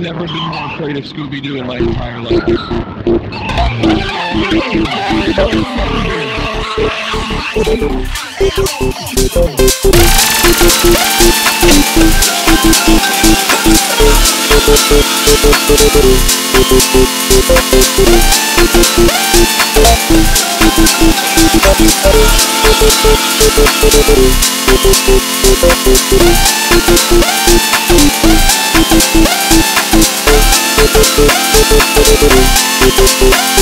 never been more afraid of Scooby-Doo in my entire life.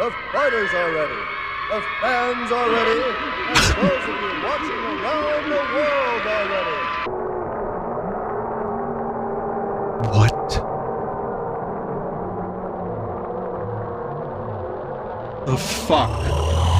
Of fighters are ready, of fans are ready, and those of you watching around the world are ready. What the fuck?